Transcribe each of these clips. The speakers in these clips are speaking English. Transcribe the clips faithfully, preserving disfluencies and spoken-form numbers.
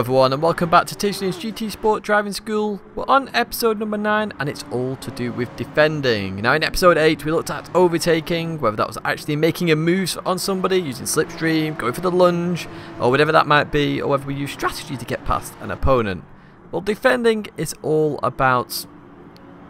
Hello everyone and welcome back to Tidgney's G T Sport Driving School. We're on episode number nine and it's all to do with defending. Now in episode eight we looked at overtaking, whether that was actually making a move on somebody, using slipstream, going for the lunge, or whatever that might be, or whether we use strategy to get past an opponent. Well, defending is all about,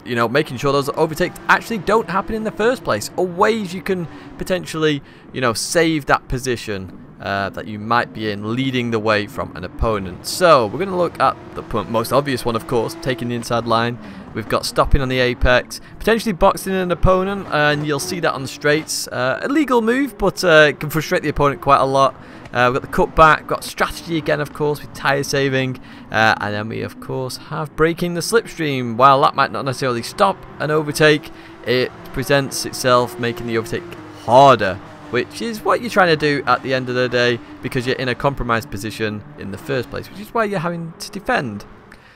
you know, making sure those overtakes actually don't happen in the first place, or ways you can potentially, you know, save that position Uh, that you might be in, leading the way from an opponent. So we're going to look at the most obvious one, of course, taking the inside line. We've got stopping on the apex, potentially boxing in an opponent, and you'll see that on the straights. Uh, illegal move, but uh, it can frustrate the opponent quite a lot. Uh, we've got the cut back, got strategy again, of course, with tyre saving, uh, and then we, of course, have braking the slipstream. While that might not necessarily stop an overtake, it presents itself making the overtake harder, which is what you're trying to do at the end of the day, because you're in a compromised position in the first place, which is why you're having to defend.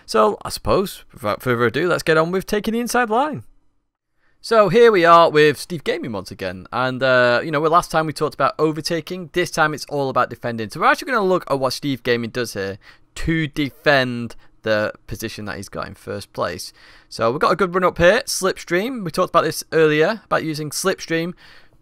So I suppose, without further ado, let's get on with taking the inside line. So here we are with Steve Gaming once again, and uh, you know, last time we talked about overtaking, this time it's all about defending. So we're actually going to look at what Steve Gaming does here to defend the position that he's got in first place. So we've got a good run up here, slipstream. We talked about this earlier, about using slipstream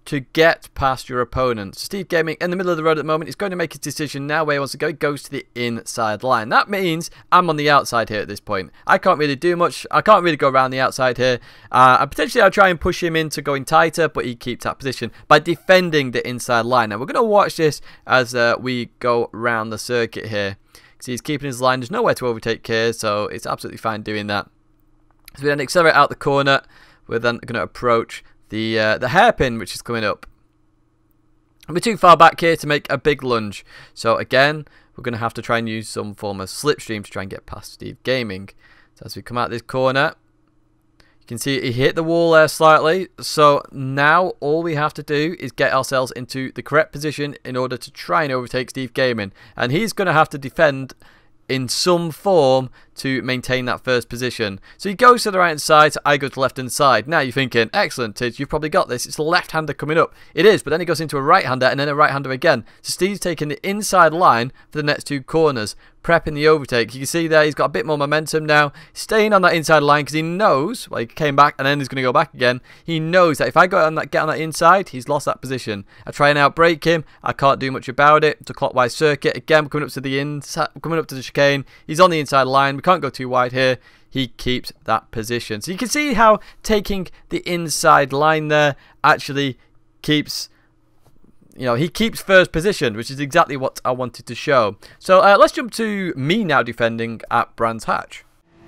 to get past your opponent. Steve Gaming, in the middle of the road at the moment, is going to make his decision now where he wants to go. He goes to the inside line. That means I'm on the outside here at this point. I can't really do much. I can't really go around the outside here. Uh, and potentially I'll try and push him into going tighter, but he keeps that position by defending the inside line. Now we're going to watch this as uh, we go around the circuit here, because he's keeping his line. There's nowhere to overtake here, so it's absolutely fine doing that. So we then accelerate out the corner. We're then going to approach The, uh, the hairpin, which is coming up. We're too far back here to make a big lunge. So again, we're going to have to try and use some form of slipstream to try and get past Steve Gaming. So as we come out this corner, you can see he hit the wall there slightly. So now all we have to do is get ourselves into the correct position in order to try and overtake Steve Gaming. And he's going to have to defend in some form to maintain that first position. So he goes to the right hand side, so I go to the left hand side. Now you're thinking, excellent, Tidge, you've probably got this. It's the left hander coming up. It is, but then he goes into a right hander and then a right hander again. So Steve's taking the inside line for the next two corners, prepping the overtake. You can see there he's got a bit more momentum now, staying on that inside line because he knows, well, he came back and then he's going to go back again. He knows that if I go on that, get on that inside, he's lost that position. I try and outbrake him. I can't do much about it. It's a clockwise circuit. Again, coming up to the inside, coming up to the chicane. He's on the inside line. We can't go too wide here. He keeps that position. So you can see how taking the inside line there actually keeps, you know, he keeps first position, which is exactly what I wanted to show. So uh, let's jump to me now defending at Brands Hatch.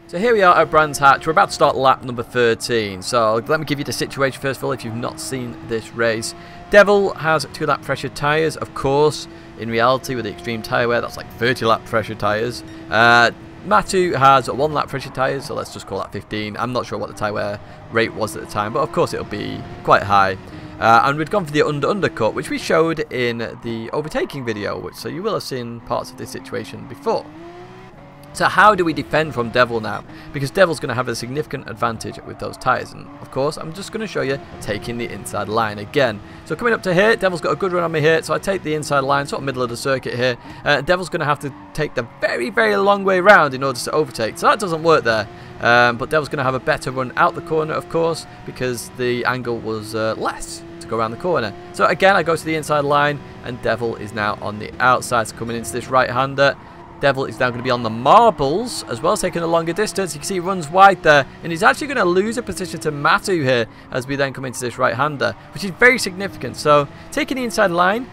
So here we are at Brands Hatch. We're about to start lap number thirteen. So let me give you the situation first of all if you've not seen this race. Devil has two lap pressure tyres, of course. In reality, with the extreme tyre wear, that's like thirty lap pressure tyres. Uh, Matu has one lap pressure tyres, so let's just call that fifteen. I'm not sure what the tyre wear rate was at the time, but of course it'll be quite high. Uh, and we'd gone for the under-undercut, which we showed in the overtaking video, which so you will have seen parts of this situation before. So how do we defend from Devil now? Because Devil's going to have a significant advantage with those tyres. And of course, I'm just going to show you taking the inside line again. So coming up to here, Devil's got a good run on me here. So I take the inside line, sort of middle of the circuit here. Uh, Devil's going to have to take the very, very long way round in order to overtake. So that doesn't work there. Um, but Devil's going to have a better run out the corner, of course, because the angle was uh, less to go around the corner. So again, I go to the inside line and Devil is now on the outside. So coming into this right-hander, Devil is now going to be on the marbles as well as taking a longer distance. You can see he runs wide there and he's actually going to lose a position to Matu here as we then come into this right-hander, which is very significant. So taking the inside line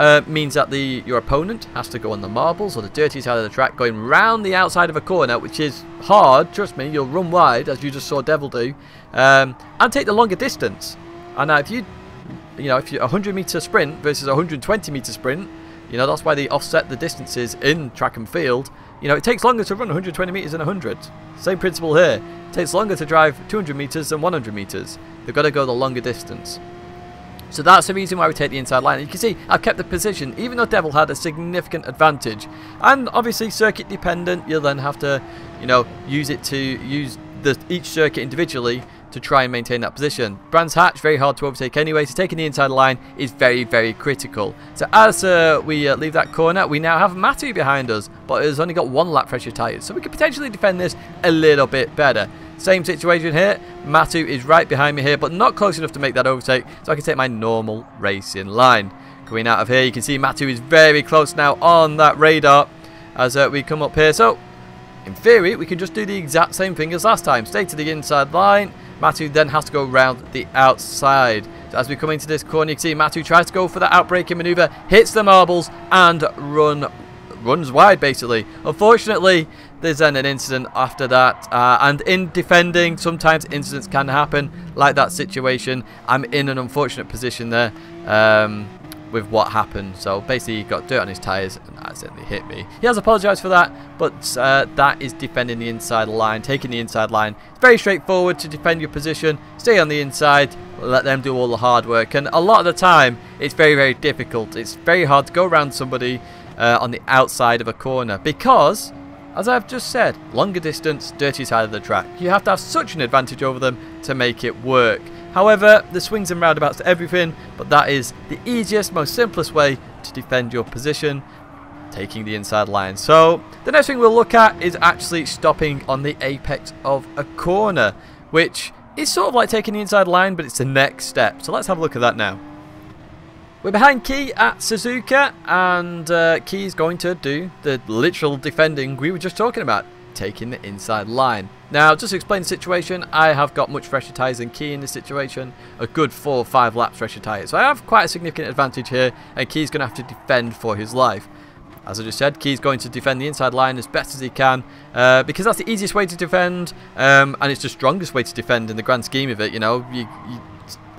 uh, means that the your opponent has to go on the marbles or the dirty side of the track, going round the outside of a corner, which is hard. Trust me, you'll run wide as you just saw Devil do, um, and take the longer distance. And now if you, you know, if you're a one hundred meter sprint versus a one hundred twenty meter sprint, you know, that's why they offset the distances in track and field. You know, it takes longer to run one hundred twenty metres than one hundred. Same principle here. It takes longer to drive two hundred metres than one hundred metres. They've got to go the longer distance. So that's the reason why we take the inside line. You can see I've kept the position, even though Devil had a significant advantage. And obviously circuit dependent, you'll then have to, you know, use it to use the, each circuit individually to try and maintain that position. Brands Hatch, very hard to overtake anyway, so taking the inside line is very, very critical. So as uh, we uh, leave that corner, we now have Matu behind us, but it's only got one lap pressure tyres, so we could potentially defend this a little bit better. Same situation here, Matu is right behind me here, but not close enough to make that overtake, so I can take my normal racing line. Coming out of here, you can see Matu is very close now on that radar as uh, we come up here. So, in theory, we can just do the exact same thing as last time. Stay to the inside line. Matu then has to go round the outside. So as we come into this corner, you can see Matu tries to go for that outbraking manoeuvre, hits the marbles, and run, runs wide, basically. Unfortunately, there's then an incident after that. Uh, and in defending, sometimes incidents can happen, like that situation. I'm in an unfortunate position there. Um... with what happened. So basically he got dirt on his tyres and accidentally hit me. He has apologised for that, but uh, that is defending the inside line, taking the inside line. It's very straightforward to defend your position, stay on the inside, let them do all the hard work, and a lot of the time it's very, very difficult. It's very hard to go around somebody uh, on the outside of a corner because, as I've just said, longer distance, dirty side of the track. You have to have such an advantage over them to make it work. However, the swings and roundabouts to everything, but that is the easiest, most simplest way to defend your position, taking the inside line. So, the next thing we'll look at is actually stopping on the apex of a corner, which is sort of like taking the inside line, but it's the next step. So let's have a look at that now. We're behind Key at Suzuka, and uh, Key is going to do the literal defending we were just talking about, taking the inside line. Now, just to explain the situation, I have got much fresher tyres than Key in this situation, a good four or five laps fresher tyres. So I have quite a significant advantage here, and Key's going to have to defend for his life. As I just said, Key's going to defend the inside line as best as he can, uh, because that's the easiest way to defend, um, and it's the strongest way to defend in the grand scheme of it. You know, you, you,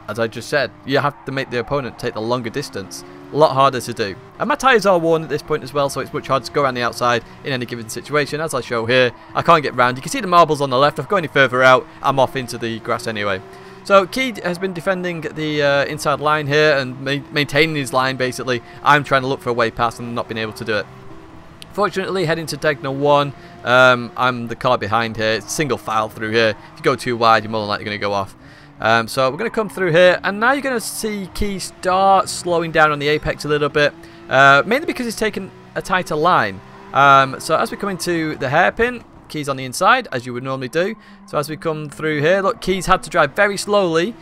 as I just said, you have to make the opponent take the longer distance. A lot harder to do. And my tyres are worn at this point as well, so it's much harder to go around the outside in any given situation, as I show here. I can't get round. You can see the marbles on the left. If I go any further out, I'm off into the grass anyway. So Key has been defending the uh, inside line here and ma maintaining his line, basically. I'm trying to look for a way past and not being able to do it. Fortunately, heading to Tegna one, um, I'm the car behind here. It's single file through here. If you go too wide, you're more than likely going to go off. Um, so we're going to come through here, and now you're going to see Key start slowing down on the apex a little bit, uh, mainly because he's taken a tighter line. Um, so as we come into the hairpin, Key's on the inside, as you would normally do. So as we come through here, look, Key's had to drive very slowly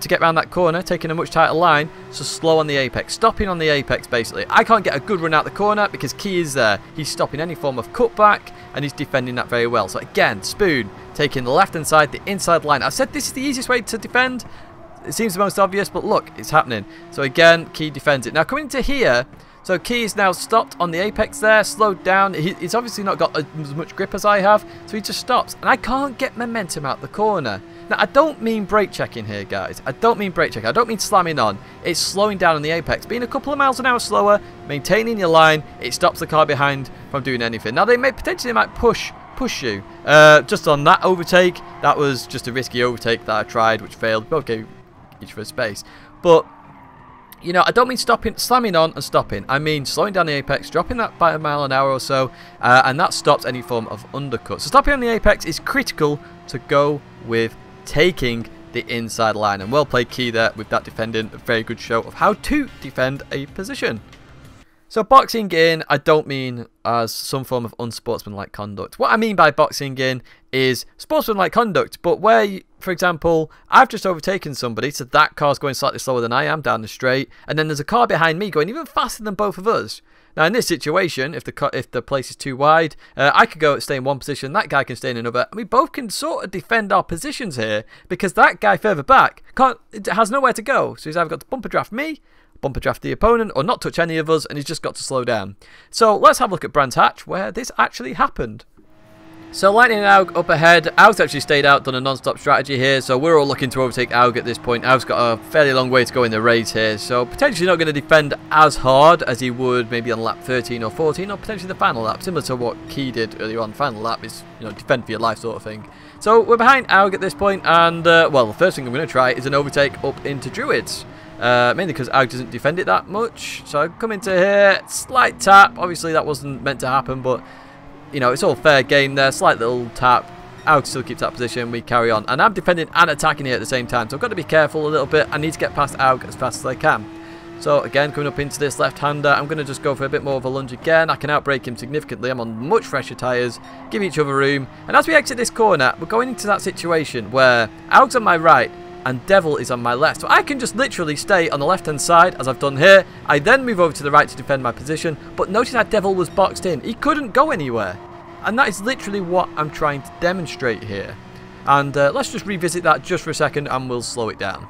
to get around that corner, taking a much tighter line, so slow on the apex, stopping on the apex basically. I can't get a good run out the corner because Key is there. He's stopping any form of cutback, and he's defending that very well. So again, Spoon taking the left-hand side, the inside line. I've said this is the easiest way to defend. It seems the most obvious, but look, it's happening. So again, Key defends it. Now coming into here, so Key is now stopped on the apex there, slowed down. He, he's obviously not got as much grip as I have, so he just stops. And I can't get momentum out the corner. Now, I don't mean brake checking here, guys. I don't mean brake checking. I don't mean slamming on. It's slowing down on the apex. Being a couple of miles an hour slower, maintaining your line, it stops the car behind from doing anything. Now, they may potentially might push push you. Uh, just on that overtake, that was just a risky overtake that I tried, which failed. Both gave each for a space. But, you know, I don't mean stopping, slamming on and stopping. I mean slowing down the apex, dropping that by a mile an hour or so, uh, and that stops any form of undercut. So stopping on the apex is critical to go with taking the inside line, and well played Key there with that defending. A very good show of how to defend a position. So boxing in, I don't mean as some form of unsportsmanlike conduct. What I mean by boxing in is sportsmanlike conduct, but where, you, for example, I've just overtaken somebody, so that car's going slightly slower than I am down the straight, and then there's a car behind me going even faster than both of us. Now, in this situation, if the car, if the place is too wide, uh, I could go stay in one position, that guy can stay in another, and we both can sort of defend our positions here, because that guy further back can't, has nowhere to go, so he's either got to bumper draft me, bumper draft the opponent, or not touch any of us, and he's just got to slow down. So let's have a look at Brands Hatch, where this actually happened. So Lightning and A U G up ahead. A U G's actually stayed out, done a non-stop strategy here, so we're all looking to overtake A U G at this point. A U G's got a fairly long way to go in the race here, so potentially not going to defend as hard as he would maybe on lap thirteen or fourteen, or potentially the final lap, similar to what Key did earlier on. Final lap is, you know, defend for your life sort of thing. So we're behind A U G at this point, and, uh, well, the first thing I'm going to try is an overtake up into Druids. Uh, mainly because A U G doesn't defend it that much. So I come into here, slight tap. Obviously that wasn't meant to happen, but, you know, it's all fair game there. Slight little tap. Aug still keeps that position. We carry on. And I'm defending and attacking here at the same time. So I've got to be careful a little bit. I need to get past Aug as fast as I can. So again, coming up into this left-hander, I'm going to just go for a bit more of a lunge again. I can outbrake him significantly. I'm on much fresher tyres, give each other room. And as we exit this corner, we're going into that situation where Aug's on my right and Devil is on my left. So I can just literally stay on the left-hand side, as I've done here. I then move over to the right to defend my position. But notice how Devil was boxed in. He couldn't go anywhere. And that is literally what I'm trying to demonstrate here. And uh, let's just revisit that just for a second and we'll slow it down.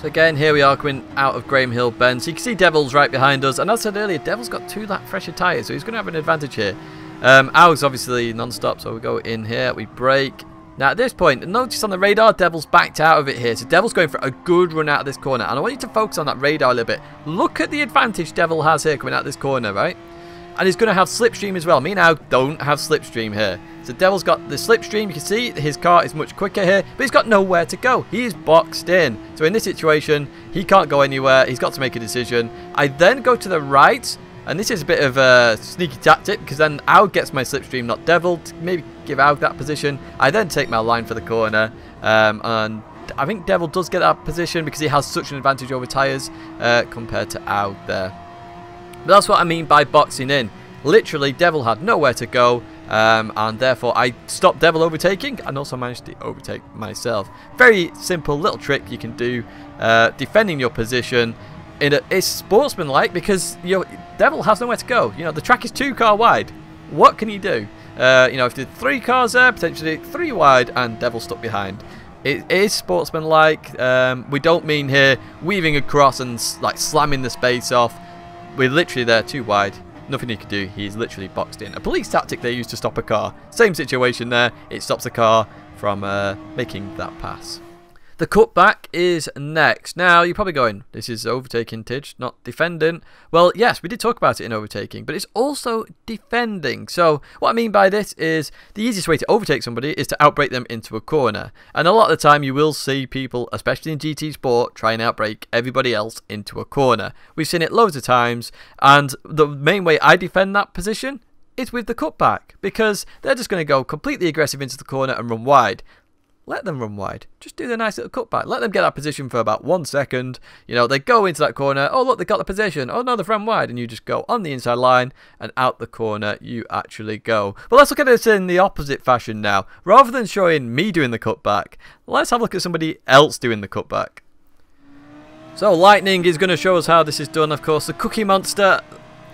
So again, here we are coming out of Graham Hill Bend. So you can see Devil's right behind us. And as I said earlier, Devil's got two lap fresher tyres, so he's going to have an advantage here. Um, Owl's obviously non-stop, so we go in here, we brake. Now at this point, notice on the radar, Devil's backed out of it here. So Devil's going for a good run out of this corner. And I want you to focus on that radar a little bit. Look at the advantage Devil has here coming out of this corner, right? And he's going to have slipstream as well. Me and Aug don't have slipstream here. So Devil's got the slipstream. You can see his car is much quicker here. But he's got nowhere to go. He is boxed in. So in this situation, he can't go anywhere. He's got to make a decision. I then go to the right. And this is a bit of a sneaky tactic. Because then Aug gets my slipstream, not Devil. To maybe give Aug that position. I then take my line for the corner. Um, and I think Devil does get that position. Because he has such an advantage over tyres uh, compared to Aug there. But that's what I mean by boxing in. Literally, Devil had nowhere to go, um, and therefore I stopped Devil overtaking and also managed to overtake myself. Very simple little trick you can do, uh, defending your position. In a, it's sportsmanlike because you know, Devil has nowhere to go. You know, the track is two car wide. What can he do? Uh, you know, if there's three cars there, potentially three wide, and Devil stuck behind. It is sportsmanlike. Um, we don't mean here weaving across and like slamming the space off. We're literally there, too wide. Nothing he could do. He's literally boxed in. A police tactic they use to stop a car. Same situation there. It stops a car from uh, making that pass. The cutback is next. Now, you're probably going, this is overtaking, Tidge, not defending. Well, yes, we did talk about it in overtaking, but it's also defending. So, what I mean by this is the easiest way to overtake somebody is to outbrake them into a corner. And a lot of the time, you will see people, especially in G T Sport, try and outbrake everybody else into a corner. We've seen it loads of times, and the main way I defend that position is with the cutback, because they're just going to go completely aggressive into the corner and run wide. Let them run wide. Just do the nice little cutback. Let them get that position for about one second. You know, they go into that corner. Oh, look, they got the position. Oh, no, they've run wide. And you just go on the inside line and out the corner you actually go. But let's look at this in the opposite fashion now. Rather than showing me doing the cutback, let's have a look at somebody else doing the cutback. So Lightning is going to show us how this is done. Of course, the Cookie Monster.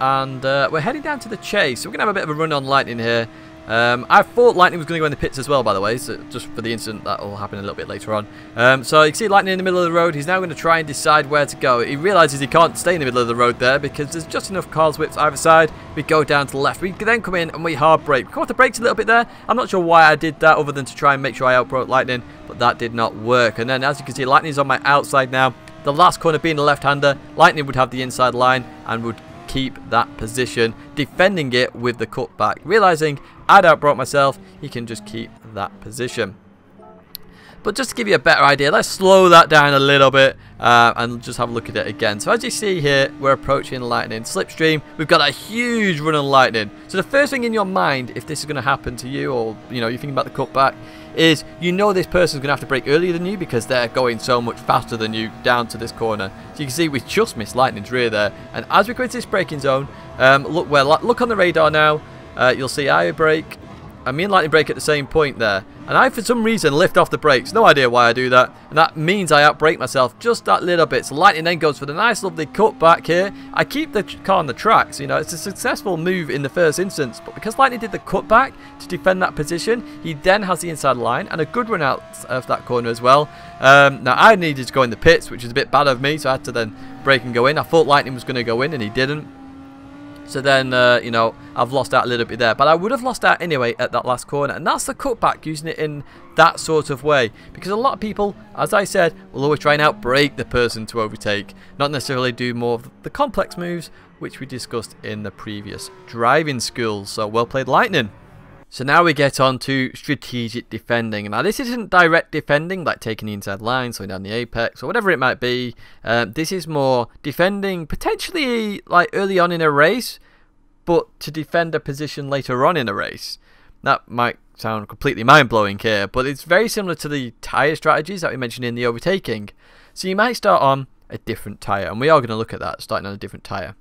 And uh, we're heading down to the chase. So we're going to have a bit of a run on Lightning here. Um, I thought Lightning was going to go in the pits as well, by the way, so just for the incident, that will happen a little bit later on. Um, so you can see Lightning in the middle of the road. He's now going to try and decide where to go. He realises he can't stay in the middle of the road there because there's just enough cars whips either side. We go down to the left. We then come in and we hard brake. We caught the brakes a little bit there. I'm not sure why I did that other than to try and make sure I outbroke Lightning, but that did not work. And then as you can see, Lightning's on my outside now. The last corner being the left-hander, Lightning would have the inside line and would keep that position, defending it with the cutback. Realising I'd outbroke myself, he can just keep that position. But just to give you a better idea, let's slow that down a little bit uh, and just have a look at it again. So as you see here, we're approaching Lightning. Slipstream, we've got a huge run on Lightning. So the first thing in your mind, if this is going to happen to you or you know, you're thinking about the cutback, is you know this person's going to have to brake earlier than you because they're going so much faster than you down to this corner. So you can see we just missed Lightning's rear there. And as we go into this braking zone, um, look, where, look on the radar now, uh, you'll see I brake. And me and Lightning brake at the same point there. And I, for some reason, lift off the brakes. No idea why I do that. And that means I outbrake myself just that little bit. So Lightning then goes for the nice, lovely cut back here. I keep the car on the tracks. You know, it's a successful move in the first instance. But because Lightning did the cut back to defend that position, he then has the inside line and a good run out of that corner as well. Um, now, I needed to go in the pits, which is a bit bad of me. So I had to then brake and go in. I thought Lightning was going to go in, and he didn't. So then, uh, you know, I've lost out a little bit there. But I would have lost out anyway at that last corner. And that's the cutback, using it in that sort of way. Because a lot of people, as I said, will always try and outbrake the person to overtake. Not necessarily do more of the complex moves, which we discussed in the previous driving school. So well played, Lightning. So now we get on to strategic defending. Now this isn't direct defending, like taking the inside line, slowing down the apex, or whatever it might be. Um, this is more defending, potentially like early on in a race, but to defend a position later on in a race. That might sound completely mind-blowing here, but it's very similar to the tyre strategies that we mentioned in the overtaking. So you might start on a different tyre, and we are going to look at that, starting on a different tyre.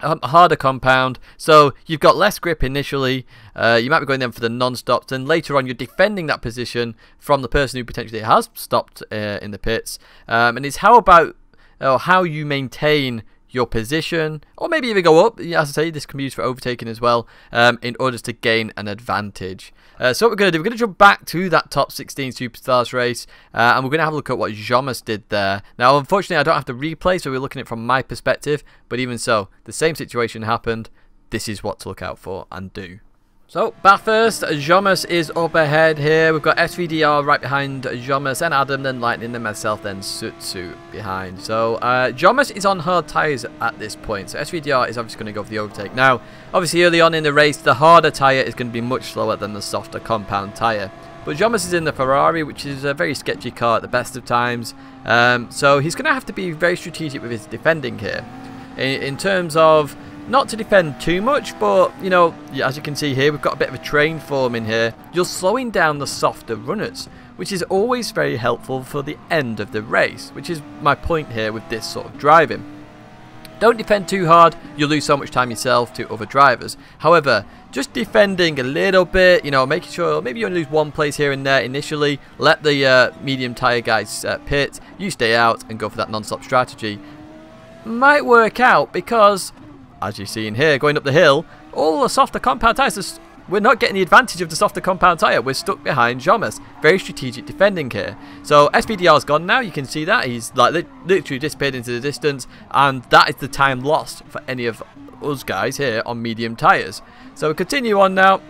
A harder compound, so you've got less grip initially, uh, you might be going then for the non-stops, and later on you're defending that position from the person who potentially has stopped uh, in the pits, um, and it's how about or how you maintain your position, or maybe even go up. As I say, this can be used for overtaking as well, um, in order to gain an advantage. Uh, so what we're going to do, we're going to jump back to that top sixteen Superstars race, uh, and we're going to have a look at what Jomez did there. Now, unfortunately, I don't have to replay, so we're looking at it from my perspective, but even so, the same situation happened. This is what to look out for and do. So, Bathurst, Jomez is up ahead here. We've got S V D R right behind Jomez, and Adam, then Lightning, then myself, then Sutsu behind. So, uh, Jomez is on hard tyres at this point. So, S V D R is obviously going to go for the overtake. Now, obviously, early on in the race, the harder tyre is going to be much slower than the softer compound tyre. But Jomez is in the Ferrari, which is a very sketchy car at the best of times. Um, so, he's going to have to be very strategic with his defending here. In, in terms of... not to defend too much, but, you know, as you can see here, we've got a bit of a train form in here. You're slowing down the softer runners, which is always very helpful for the end of the race, which is my point here with this sort of driving. Don't defend too hard, you'll lose so much time yourself to other drivers. However, just defending a little bit, you know, making sure maybe you only lose one place here and there initially, let the uh, medium tyre guys uh, pit, you stay out and go for that non-stop strategy. Might work out because... as you see in here, going up the hill, all the softer compound tyres, we're not getting the advantage of the softer compound tyre. We're stuck behind Jomez. Very strategic defending here. So S V D R's gone now. You can see that. He's like li literally disappeared into the distance. And that is the time lost for any of us guys here on medium tyres. So we continue on now.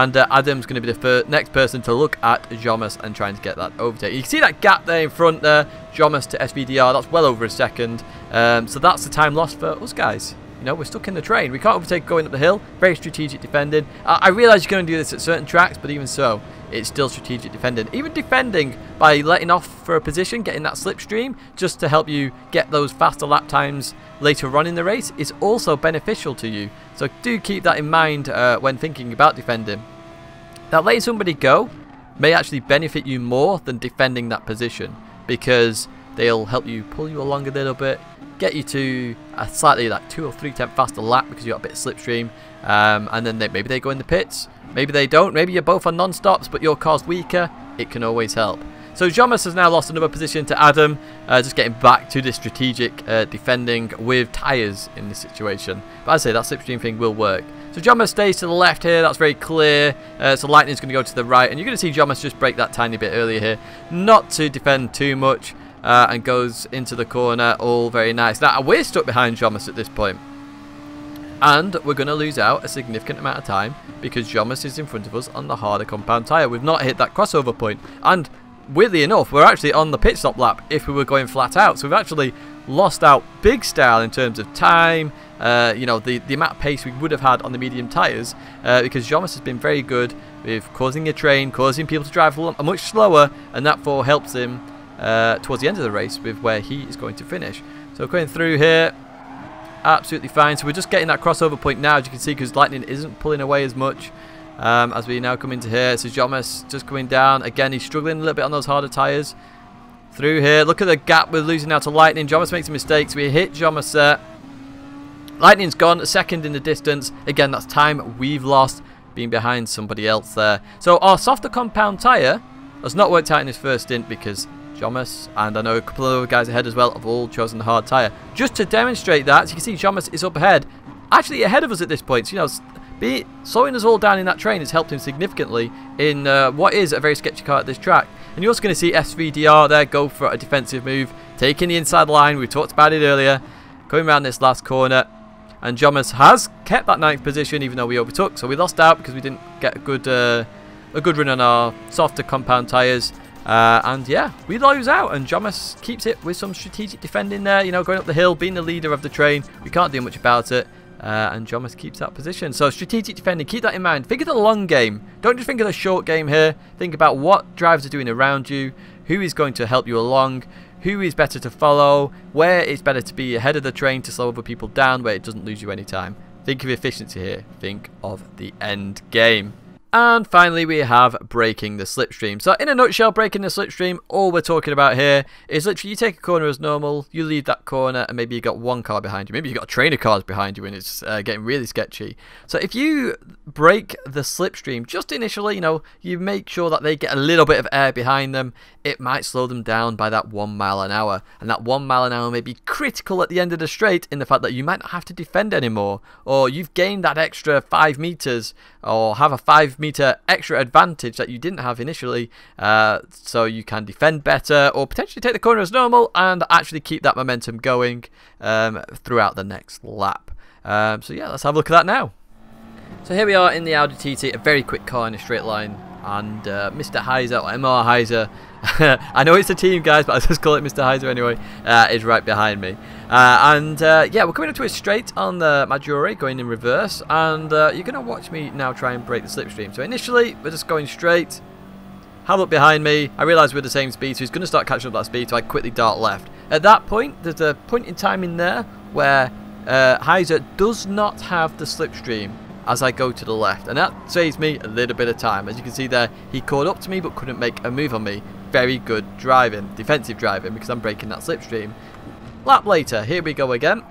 And uh, Adam's going to be the first, next person to look at Jomez and trying to get that overtake. You can see that gap there in front there. Jomez to S V D R. That's well over a second. Um, so that's the time lost for us guys. You know, we're stuck in the train. We can't overtake going up the hill. Very strategic defending. Uh, I realise you're going to do this at certain tracks, but even so, it's still strategic defending. Even defending by letting off for a position, getting that slipstream, just to help you get those faster lap times later on in the race, is also beneficial to you. So do keep that in mind uh, when thinking about defending. That letting somebody go may actually benefit you more than defending that position, because they'll help you pull you along a little bit, get you to a slightly like two or three tenth faster lap because you got a bit of slipstream, um, and then they, maybe they go in the pits, maybe they don't, maybe you're both on non-stops but your car's weaker. It can always help. So Jomez has now lost another position to Adam, uh, just getting back to this strategic uh, defending with tyres in this situation. But as I say, that slipstream thing will work. So Jomez stays to the left here, that's very clear. Uh, so Lightning's going to go to the right, and you're going to see Jomez just break that tiny bit earlier here, not to defend too much. Uh, and goes into the corner, all very nice. Now, we're stuck behind Jomez at this point. And we're going to lose out a significant amount of time because Jomez is in front of us on the harder compound tyre. We've not hit that crossover point. And weirdly enough, we're actually on the pit stop lap if we were going flat out. So we've actually lost out big style in terms of time, uh, you know, the, the amount of pace we would have had on the medium tyres, uh, because Jomez has been very good with causing a train, causing people to drive much slower, and that for helps him Uh, towards the end of the race with where he is going to finish. So going through here, absolutely fine. So we're just getting that crossover point now, as you can see, because Lightning isn't pulling away as much um, as we now come into here. So Jomez just coming down. Again, he's struggling a little bit on those harder tyres. Through here, look at the gap we're losing now to Lightning. Jomez makes a mistake, so we hit Jomez there. Lightning's gone, a second in the distance. Again, that's time we've lost being behind somebody else there. So our softer compound tyre has not worked out in his first stint because Jomez, and I know a couple of other guys ahead as well, have all chosen the hard tyre. Just to demonstrate that, as you can see, Jomez is up ahead, actually ahead of us at this point. So, you know, be, slowing us all down in that train has helped him significantly in uh, what is a very sketchy car at this track. And you're also going to see S V D R there go for a defensive move, taking the inside line. We talked about it earlier, coming around this last corner. And Jomez has kept that ninth position, even though we overtook. So we lost out because we didn't get a good, uh, a good run on our softer compound tyres. Uh, and yeah, we lose out, and Jomez keeps it with some strategic defending there, you know, going up the hill, being the leader of the train. We can't do much about it, uh, and Jomez keeps that position. So strategic defending, keep that in mind. Think of the long game. Don't just think of the short game here. Think about what drivers are doing around you, who is going to help you along, who is better to follow, where it's better to be ahead of the train to slow other people down, where it doesn't lose you any time. Think of efficiency here. Think of the end game. And finally, we have braking the slipstream. So in a nutshell, braking the slipstream, all we're talking about here is literally you take a corner as normal, you leave that corner, and maybe you've got one car behind you. Maybe you've got a train of cars behind you and it's uh, getting really sketchy. So if you brake the slipstream, just initially, you know, you make sure that they get a little bit of air behind them. It might slow them down by that one mile an hour. And that one mile an hour may be critical at the end of the straight in the fact that you might not have to defend anymore. Or you've gained that extra five meters or have a five meter extra advantage that you didn't have initially, uh, so you can defend better or potentially take the corner as normal and actually keep that momentum going um, throughout the next lap. Um, so yeah, let's have a look at that now. So here we are in the Audi T T, a very quick car in a straight line, and uh, Mister Heiser, or M R Heiser, I know it's a team guys, but I just call it Mister Heiser anyway, uh, is right behind me. Uh, and uh, yeah, we're coming up to a straight on the Maggiore, going in reverse, and uh, you're going to watch me now try and break the slipstream. So initially, we're just going straight, have a look behind me, I realise we're the same speed, so he's going to start catching up that speed, so I quickly dart left. At that point, there's a point in time in there where uh, Heiser does not have the slipstream as I go to the left, and that saves me a little bit of time. As you can see there, he caught up to me but couldn't make a move on me. Very good driving, defensive driving, because I'm breaking that slipstream. Lap later, here we go again,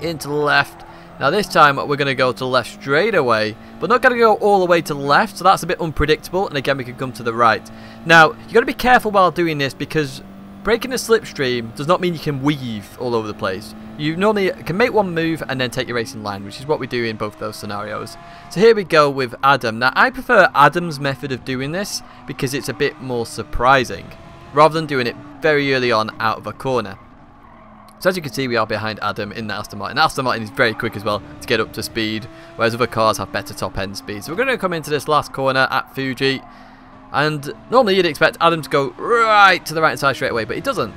into the left. Now this time we're going to go to left straight away, but not going to go all the way to the left, so that's a bit unpredictable, and again we could come to the right. Now you've got to be careful while doing this, because breaking the slipstream does not mean you can weave all over the place. You normally can make one move and then take your racing line, which is what we do in both those scenarios. So here we go with Adam. Now I prefer Adam's method of doing this because it's a bit more surprising, rather than doing it very early on out of a corner. So as you can see, we are behind Adam in the Aston Martin. Aston Martin is very quick as well to get up to speed, whereas other cars have better top end speed. So we're going to come into this last corner at Fuji. And normally you'd expect Adam to go right to the right side straight away, but he doesn't.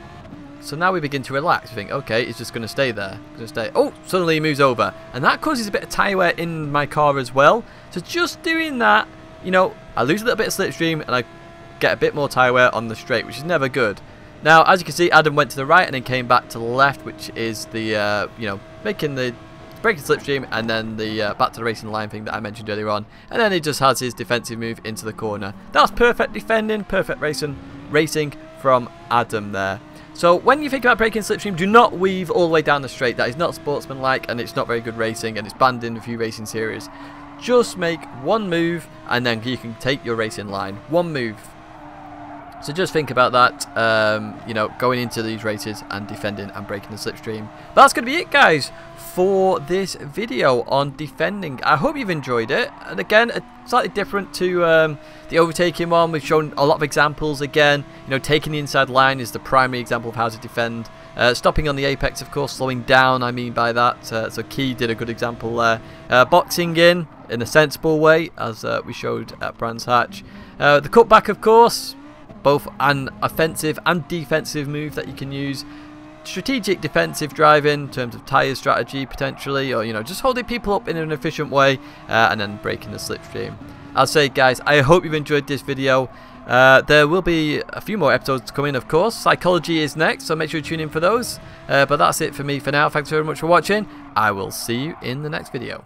So now we begin to relax. We think, okay, he's just going to stay there. He's going to stay. Oh, suddenly he moves over. And that causes a bit of tire wear in my car as well. So just doing that, you know, I lose a little bit of slipstream and I get a bit more tire wear on the straight, which is never good. Now, as you can see, Adam went to the right and then came back to the left, which is the, uh, you know, making the... breaking slipstream, and then the uh, back to the racing line thing that I mentioned earlier on, and then he just has his defensive move into the corner. That's perfect defending, perfect racing racing from Adam there. So when you think about breaking slipstream, do not weave all the way down the straight. That is not sportsmanlike, and it's not very good racing, and it's banned in a few racing series. Just make one move and then you can take your racing line. One move. So just think about that, um, you know, going into these races and defending and breaking the slipstream. That's going to be it, guys, for this video on defending. I hope you've enjoyed it. And again, slightly different to um, the overtaking one. We've shown a lot of examples again. You know, taking the inside line is the primary example of how to defend. Uh, stopping on the apex, of course, slowing down, I mean by that. Uh, so Key did a good example there. Uh, boxing in, in a sensible way, as uh, we showed at Brands Hatch. Uh, the cutback, of course. Both an offensive and defensive move that you can use. Strategic defensive driving in terms of tyre strategy potentially, or you know, just holding people up in an efficient way, uh, and then breaking the slipstream. I'll say, guys, I hope you've enjoyed this video. Uh, there will be a few more episodes coming, of course. Psychology is next, so make sure you tune in for those. Uh, but that's it for me for now. Thanks very much for watching. I will see you in the next video.